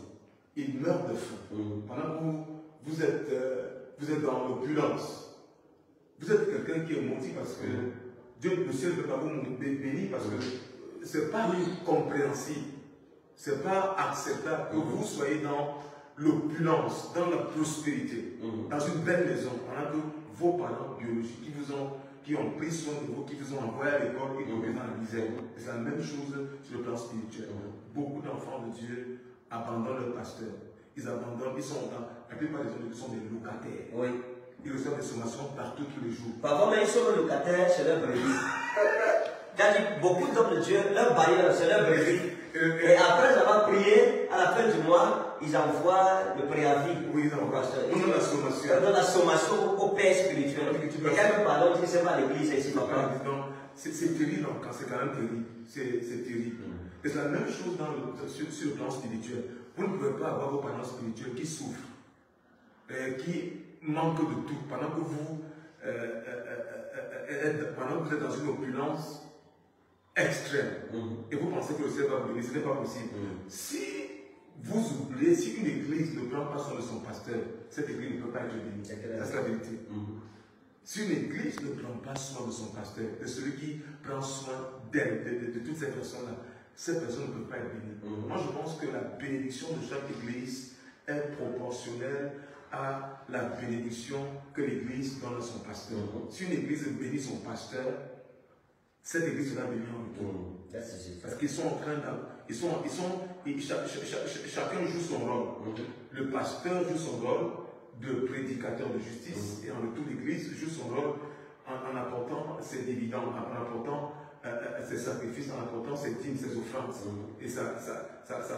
Ils meurent de faim. Pendant que vous êtes dans l'opulence. Vous êtes quelqu'un qui est maudit parce que Dieu, le ciel ne peut pas vous bénir parce que ce n'est pas compréhensible. Ce n'est pas acceptable que vous soyez dans l'opulence, dans la prospérité, dans une belle maison, pendant que vos parents biologiques qui ont pris soin de vous, qui vous ont envoyé à l'école et qui vous dans la misère. C'est la même chose sur le plan spirituel. Beaucoup d'enfants de Dieu abandonnent leur pasteur. Ils abandonnent, ils sont dans la plupart des gens qui sont des locataires. Oui. Ils reçoivent des sommations partout, tous les jours. Parfois, mais ils sont des locataires chez leur brebis. C'est-à-dire, beaucoup d'hommes de Dieu, leur bailleur, c'est leur brebis. Et après avoir prié, à la fin du mois, ils envoient le préavis. Oui, ils envoient. Ils donnent la sommation. Ils donnent la sommation au père spirituel. Et quand nous parlons, tu sais pas l'église ici, papa. C'est terrible, c'est quand même terrible. C'est terrible. Et c'est la même chose sur le plan spirituel. Vous ne pouvez pas avoir vos parents spirituels qui souffrent, qui manquent de tout. Pendant que vous êtes dans une opulence extrême, et vous pensez que le ciel va venir, ce n'est pas possible. Si vous oubliez, si une église ne prend pas soin de son pasteur, cette église ne peut pas être bénie. C'est la vérité. Si une église ne prend pas soin de son pasteur, de celui qui prend soin d'elle, de toutes ces personnes-là, cette personne ne peut pas être bénie. Moi, je pense que la bénédiction de chaque église est proportionnelle à la bénédiction que l'église donne à son pasteur. Si une église bénit son pasteur, cette église sera bénie en retour. Parce qu'ils sont en train chacun joue son rôle. Le pasteur joue son rôle de prédicateur de justice et en retour l'église joue son rôle en apportant ses dividendes, en apportant ses sacrifices, en apportant ses dîmes, ses offrandes. Et ça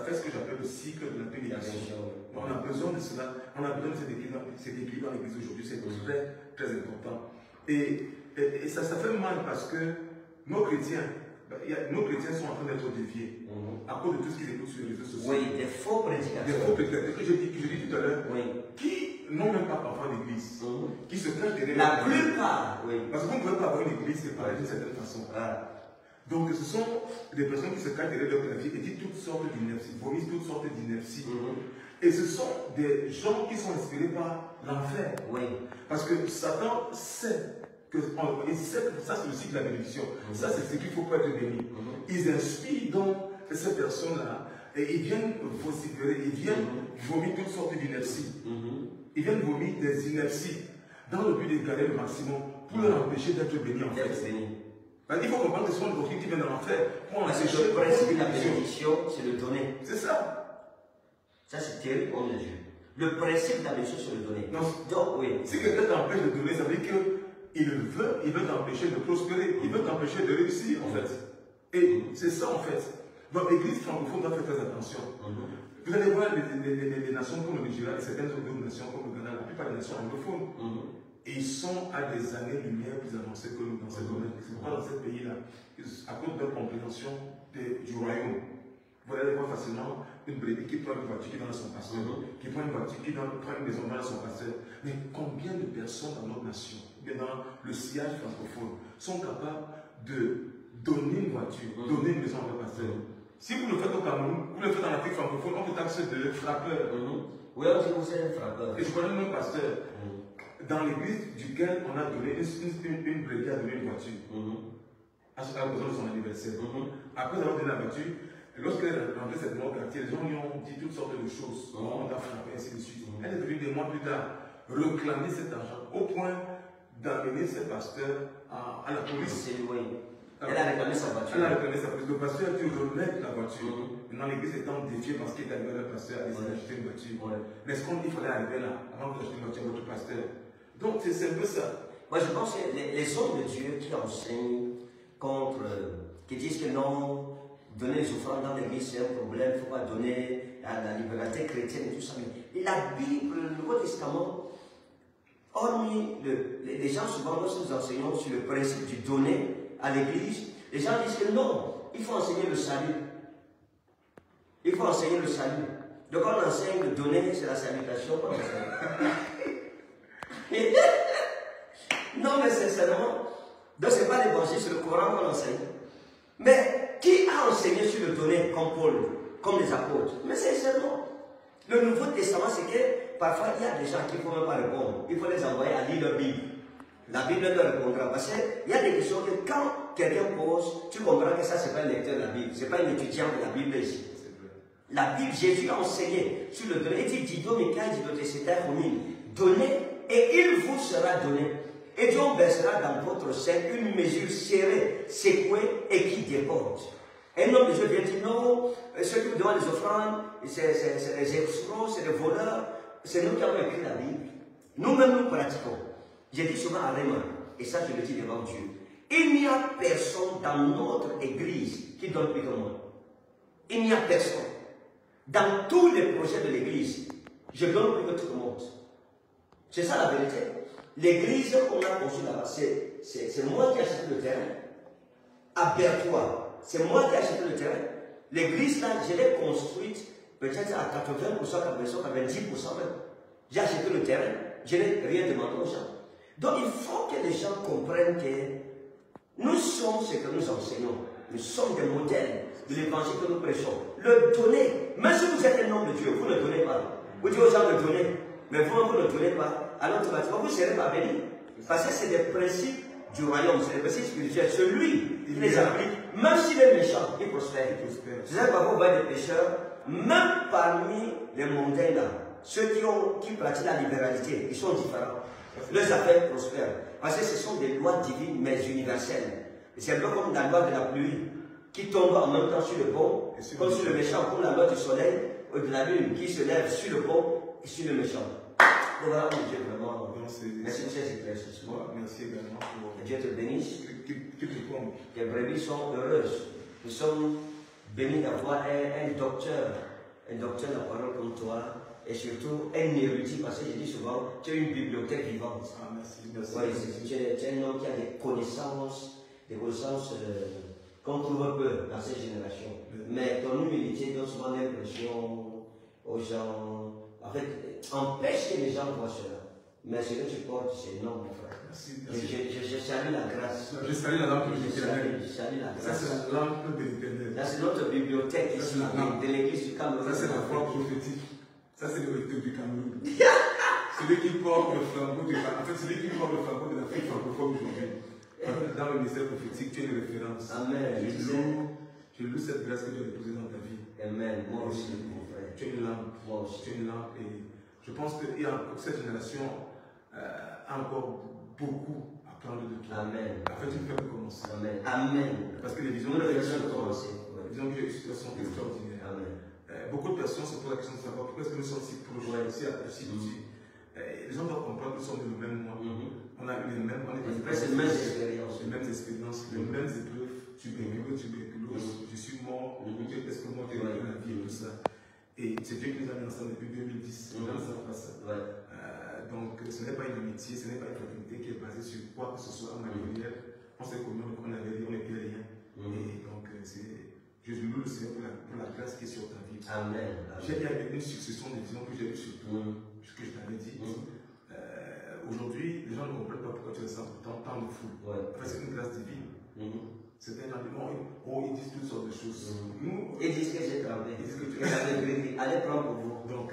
fait ce que j'appelle le cycle de la bénédiction. On a besoin de cela, on a besoin de cet équilibre dans l'église aujourd'hui, c'est très très important. Et ça fait mal parce que nos chrétiens sont en train d'être déviés à cause de tout ce qu'ils écoutent sur les réseaux sociaux. Oui, des faux prédicateurs. Des faux prédicateurs que je dis tout à l'heure, qui n'ont même pas parfois l'église, qui se cachent derrière la plupart. Parce que vous ne pouvez pas avoir une église séparée d'une certaine façon. Donc ce sont des personnes qui se cachent derrière leur clavier et disent toutes sortes d'inepties, vomissent toutes sortes d'inepties. Et ce sont des gens qui sont inspirés par l'enfer. Parce que Satan sait. Et ça, c'est le cycle de la bénédiction. Ça, c'est ce qu'il faut pas être béni. Ils inspirent donc ces personnes-là et ils viennent vociférer, ils viennent vomir toutes sortes d'inerties. Ils viennent vomir des inerties dans le but de gagner le maximum pour leur empêcher d'être bénis en fait. Il faut comprendre que ce sont des personnes qui viennent de l'enfer. Parce que le principe de la bénédiction, c'est le donner. C'est ça. Ça, c'est terrible, homme de Dieu. Le principe de la bénédiction, c'est le donner. Donc, si quelqu'un t'empêche de donner, ça veut dire que il veut t'empêcher de prospérer, il veut t'empêcher de réussir en fait. Et c'est ça en fait. Donc l'église francophone doit faire très attention. Vous allez voir les nations comme le Nigeria et certaines autres nations comme le Ghana, la plupart des nations anglophones. Et ils sont à des années-lumière plus avancées que nous dans ces domaines. C'est pourquoi dans ces pays-là, à cause de leur compréhension du royaume, vous allez voir facilement une brebis qui prend une voiture qui est dans son pasteur, qui prend une voiture qui prend une maison dans son pasteur. Mais combien de personnes dans notre nation, dans le sillage francophone, sont capables de donner une voiture, donner une maison à leur pasteur? Si vous le faites au Cameroun, vous le faites dans l'Afrique francophone, on vous taxe de frappeur. Oui, on dit que c'est un frappeur. Et je connais mon pasteur, dans l'église duquel on a donné une brebis à donner une voiture, à cause de son anniversaire. Après avoir donné la voiture, lorsqu'elle rentrait cette mort au quartier, les gens lui ont dit toutes sortes de choses. On t'a frappé, ainsi de suite. Elle est venue des mois plus tard réclamer cet argent au point d'amener ses pasteurs à la police. Elle a réclamé sa voiture. Le pasteur a dû remettre la voiture. Maintenant, l'église étant défiée parce qu'il est arrivé à le pasteur à essayer d'acheter une voiture. Mais est-ce qu'on dit qu'il fallait arriver là avant d'acheter une voiture à votre pasteur? Donc, c'est un peu ça. Moi, je pense que les hommes de Dieu qui enseignent contre, qui disent que non, donner les offrandes dans l'église, c'est un problème, il ne faut pas donner la liberté chrétienne et tout ça. Mais la Bible, le Nouveau Testament, hormis les gens, souvent, lorsque nous enseignons sur le principe du donner à l'église, les gens disent que non, il faut enseigner le salut. Il faut enseigner le salut. Donc, on enseigne le donner, c'est la salutation. Non, mais sincèrement, Donc ce n'est pas l'évangile, c'est le Coran qu'on enseigne. Mais qui a enseigné sur le tonnerre comme Paul, comme les apôtres? Mais c'est seulement. Le Nouveau Testament, c'est que parfois il y a des gens qui ne peuvent même pas répondre. Il faut les envoyer à lire leur Bible. La Bible ne leur répondra pas. Parce qu'il y a des questions que quand quelqu'un pose, tu comprends que ça, ce n'est pas un lecteur de la Bible, ce n'est pas un étudiant de la Bible ici. La Bible, Jésus a enseigné sur le tonnerre. Il dit, Dido, Mika, Dido, Tesseta, Romine, donnez et il vous sera donné. Et Dieu versera dans votre sein une mesure serrée, secouée et qui déborde. Un homme de Dieu vient dire non, ceux qui vous demandent les offrandes, c'est les escrocs, c'est les voleurs, c'est nous qui avons écrit la Bible. Nous-mêmes nous pratiquons. J'ai dit souvent à Raymond, et ça je le dis devant Dieu, il n'y a personne dans notre église qui donne plus que moi. Il n'y a personne. Dans tous les projets de l'église, je donne plus que tout le monde. C'est ça la vérité. L'église qu'on a conçue là-bas, c'est moi qui ai acheté le terrain. À Bertois, c'est moi qui ai acheté le terrain. L'église là, je l'ai construite peut-être à 80%, 90% même. J'ai acheté le terrain, je n'ai rien demandé aux gens. Donc il faut que les gens comprennent que nous sommes ce que nous enseignons. Nous sommes des modèles de l'évangile que nous prêchons. Le donner, même si vous êtes un homme de Dieu, vous ne donnez pas. Vous dites aux gens de donner, mais vous ne donnez pas. Alors vous ne serez pas béni. Parce que c'est des principes du royaume, c'est des principes spirituels. Celui qui les applique, même s'il est méchant, il prospère. C'est ça que vous voyez des pécheurs, même parmi les mondains là, ceux qui pratiquent la libéralité, ils sont différents. Leurs affaires prospèrent. Parce que ce sont des lois divines mais universelles. C'est un peu comme la loi de la pluie qui tombe en même temps sur le bon, comme sur le méchant, comme la loi du soleil ou de la lune qui se lève sur le bon et sur le méchant. Voilà, Dieu, vraiment. Merci, M. Jésus-Christ. Merci également. Que Dieu te bénisse. Les brebis sont heureuses. Nous sommes bénis d'avoir un docteur de la parole comme toi, et surtout un érudit, parce que je dis souvent, tu as une bibliothèque vivante. Ah, merci. Oui, tu es un homme qui a des connaissances qu'on trouve peu dans cette génération. Mais ton humilité donne souvent l'impression aux gens. En fait, empêche que les gens voient cela. Mais ce que tu portes, c'est non, mon frère. Je salue la grâce. Je salue la langue de l'Éternel. Ça, c'est la langue de l'Éternel. Là, c'est notre bibliothèque ici, de l'église du Cameroun. Ça, c'est la foi prophétique. Ça, c'est l'héritage du Cameroun. Celui qui porte le flambeau de l'Afrique francophone aujourd'hui. Dans le ministère prophétique, tu es une référence. Amen. Je loue cette grâce que tu as déposée dans ta vie. Amen. Moi aussi, mon frère. Tu es une lampe. Moi aussi. Tu es une lampe. Et je pense que cette génération a encore beaucoup à prendre de toi. Amen. Après, tu ne peux plus commencer. Amen. Amen. Parce que les visions de la génération sont extraordinaires. Amen. Beaucoup de personnes se posent la question de savoir pourquoi est-ce que nous sommes si proches, si petits. Les gens doivent comprendre que nous sommes de le même moi. On a eu les mêmes expériences. Les mêmes expériences, les mêmes épreuves. Tu es heureux, tu es douloureux, je suis mort, est-ce que moi, tu es dans la vie et tout ça. Et c'est Dieu qui nous a mis ensemble depuis 2010, on est ensemble face à ça. Donc ce n'est pas une amitié, ce n'est pas une fraternité qui est basée sur quoi que ce soit, ma manière. On s'est commis, on avait rien, on n'était rien. Et donc je loue le Seigneur pour la grâce qui est sur ta vie. Amen. J'ai eu une succession de visions que j'ai eues sur toi, ce que je t'avais dit. Aujourd'hui, les gens ne comprennent pas pourquoi tu ressens tant de fou. Enfin, c'est une grâce divine. C'est un argument où ils disent toutes sortes de choses. Ils disent que j'ai travaillé. Ils disent que tu es allez prendre pour vous. Donc,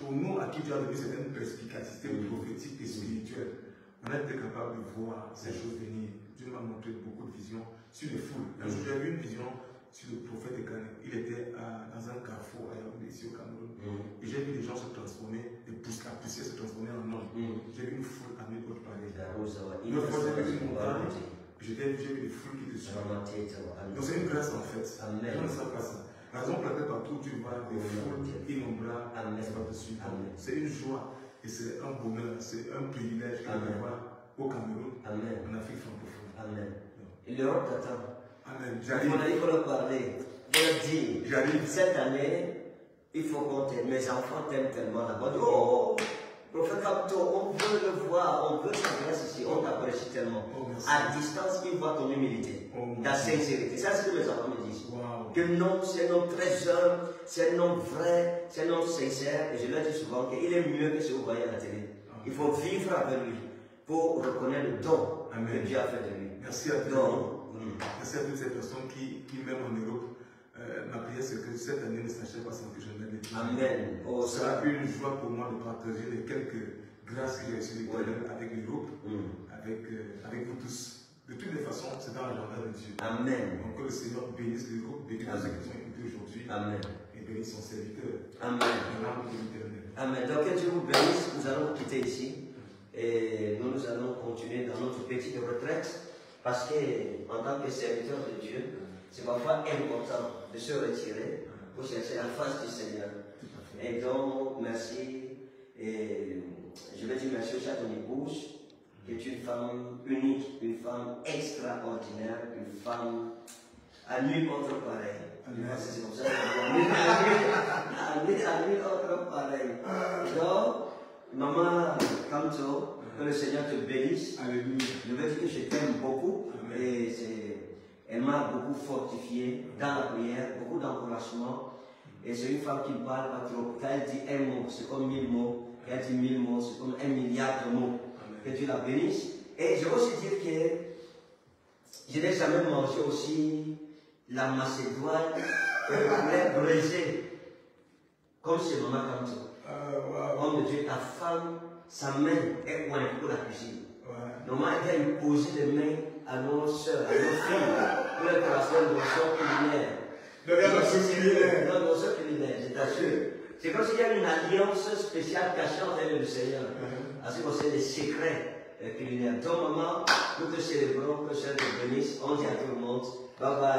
pour nous, à qui Dieu a donné certaines perspicacité prophétique et spirituelle, on a été capable de voir ces choses venir. Dieu m'a montré beaucoup de visions sur les foules. J'ai eu une vision sur le prophète Ekane. Il était dans un carrefour à Yaoundé, ici au Cameroun. Et j'ai vu des gens se transformer, la poussière se transformer en homme. J'ai vu une foule à mes côtes pareilles. Une fois, j'ai vu une montagne, j'ai vu des foules qui te suivent. Donc c'est une grâce en fait. On ne sait pas ça. La raison pour laquelle partout tu vois des foules innombrables, c'est une joie et c'est un bonheur, c'est un privilège qu'on peut avoir au Cameroun, en Afrique francophone. Amen. Et l'Europe t'attend. Amen. J'arrive. On a dit qu'on leur parlait. On leur dit, cette année, il faut qu'on t'aime. Mes enfants t'aiment tellement là-bas. Oh, prophète Capto, on veut le voir, on veut ta grâce ici, on t'apprécie tellement. À distance, ils voient ton humilité, ta sincérité. Ça, c'est ce que mes enfants me disent. Que non, c'est un homme très humble, c'est un homme vrai, c'est un homme sincère. Et je leur dis souvent qu'il est mieux que ce que vous voyez à la télé. Il faut vivre avec lui. pour reconnaître le don que Dieu a fait de lui. Merci à toi. Merci à toutes ces personnes qui même en Europe. Ma prière, c'est que cette année ne s'achève pas sans que je n'aie les plans. Amen. Oh, ce sera une joie pour moi de partager les quelques grâces que j'ai reçues avec le groupe, avec vous tous. De toutes les façons, c'est dans l'agenda de Dieu. Amen. Donc que le Seigneur bénisse le groupe, bénisse ceux qui sont écoutés aujourd'hui. Amen. Et bénisse son serviteur. Amen. Amen. Donc que Dieu vous bénisse, nous allons vous quitter ici. Et nous allons continuer dans notre petite retraite. Parce que en tant que serviteur de Dieu, c'est parfois important de se retirer pour chercher la face du Seigneur. Et donc, merci. Et je vais dire merci aussi à ton épouse, qui est une femme unique, une femme extraordinaire, une femme à nulle autre pareille. C'est comme ça à nulle autre pareille. Donc, maman Kamto, que le Seigneur te bénisse. Alléluia. Je veux dire que je t'aime beaucoup. Et elle m'a beaucoup fortifié dans la prière, beaucoup d'encouragement. Et c'est une femme qui ne parle pas trop. Quand elle dit un mot, c'est comme 1000 mots. Quand elle dit 1000 mots, c'est comme 1 milliard de mots. Amen. Que Dieu la bénisse. Et je veux aussi dire que je n'ai jamais mangé aussi la macédoine et la braisée. Comme c'est maman Kamto. Homme de Dieu, ta femme, sa main est loin pour la cuisine. Normalement, elle vient poser les mains à nos soeurs, à nos filles, pour les tracer nos soeurs culinaires. Non, nos soeurs culinaires, je t'assure. C'est comme s'il y a une alliance spéciale cachée entre le Seigneur. Parce qu'on sait les secrets culinaires. Donc, maman, nous te célébrons, que le Seigneur te bénisse. On dit à tout le monde, bye bye.